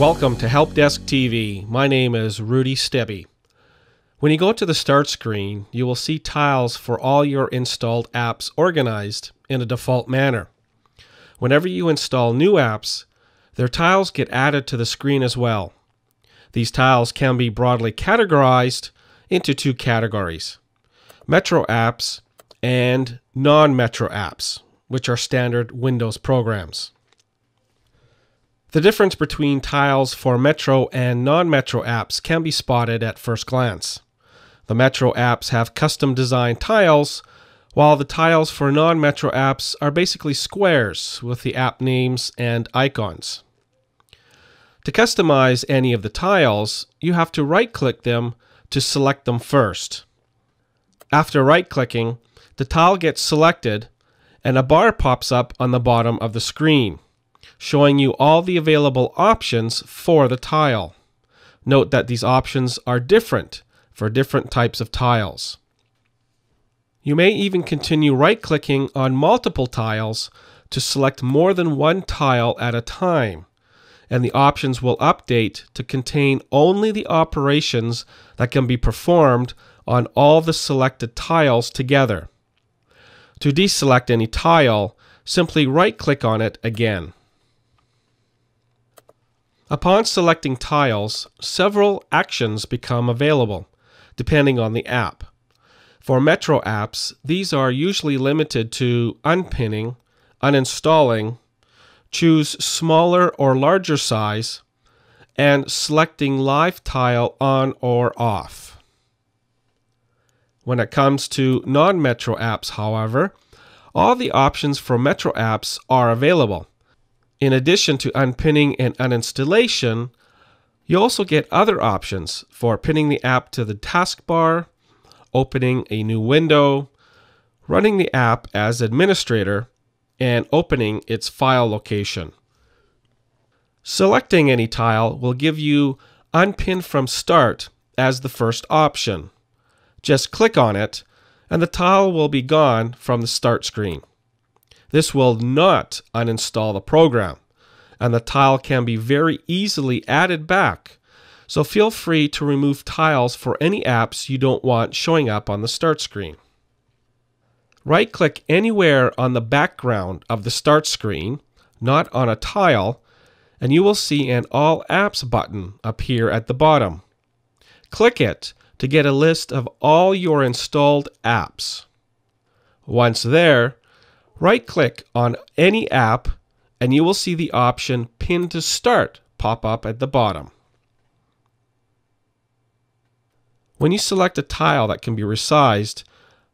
Welcome to Help Desk TV. My name is Rudy Stebby. When you go to the Start screen, you will see tiles for all your installed apps organized in a default manner. Whenever you install new apps, their tiles get added to the screen as well. These tiles can be broadly categorized into two categories: Metro apps and non-Metro apps, which are standard Windows programs. The difference between tiles for Metro and non-Metro apps can be spotted at first glance. The Metro apps have custom-designed tiles, while the tiles for non-Metro apps are basically squares with the app names and icons. To customize any of the tiles, you have to right-click them to select them first. After right-clicking, the tile gets selected and a bar pops up on the bottom of the screen, showing you all the available options for the tile. Note that these options are different for different types of tiles. You may even continue right-clicking on multiple tiles to select more than one tile at a time, and the options will update to contain only the operations that can be performed on all the selected tiles together. To deselect any tile, simply right-click on it again. Upon selecting tiles, several actions become available, depending on the app. For Metro apps, these are usually limited to unpinning, uninstalling, choose smaller or larger size, and selecting live tile on or off. When it comes to non-Metro apps, however, all the options for Metro apps are available. In addition to unpinning and uninstallation, you also get other options for pinning the app to the taskbar, opening a new window, running the app as administrator, and opening its file location. Selecting any tile will give you Unpin from Start as the first option. Just click on it, and the tile will be gone from the Start screen. This will not uninstall the program, and the tile can be very easily added back, so feel free to remove tiles for any apps you don't want showing up on the Start screen. Right-click anywhere on the background of the Start screen, not on a tile, and you will see an All Apps button appear at the bottom. Click it to get a list of all your installed apps. Once there, right-click on any app and you will see the option Pin to Start pop up at the bottom. When you select a tile that can be resized,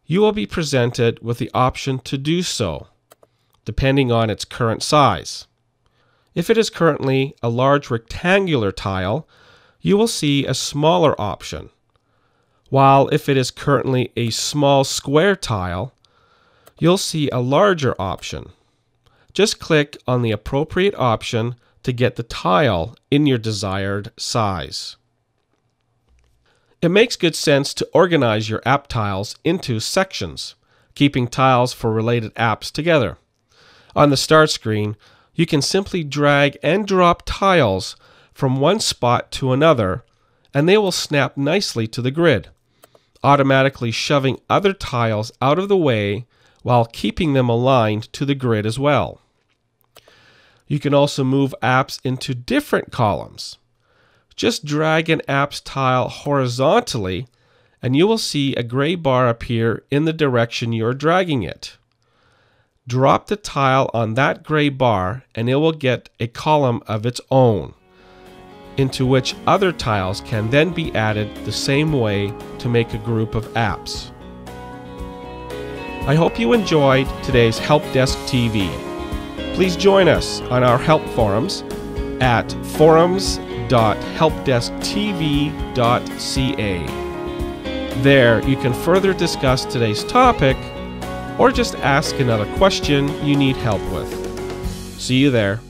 you will be presented with the option to do so, depending on its current size. If it is currently a large rectangular tile, you will see a smaller option, while if it is currently a small square tile, you'll see a larger option. Just click on the appropriate option to get the tile in your desired size. It makes good sense to organize your app tiles into sections, keeping tiles for related apps together. On the Start screen, you can simply drag and drop tiles from one spot to another, and they will snap nicely to the grid, automatically shoving other tiles out of the way while keeping them aligned to the grid as well. You can also move apps into different columns. Just drag an app's tile horizontally and you will see a gray bar appear in the direction you're dragging it. Drop the tile on that gray bar and it will get a column of its own, into which other tiles can then be added the same way to make a group of apps. I hope you enjoyed today's Help Desk TV. Please join us on our help forums at forums.helpdesktv.ca. There you can further discuss today's topic or just ask another question you need help with. See you there.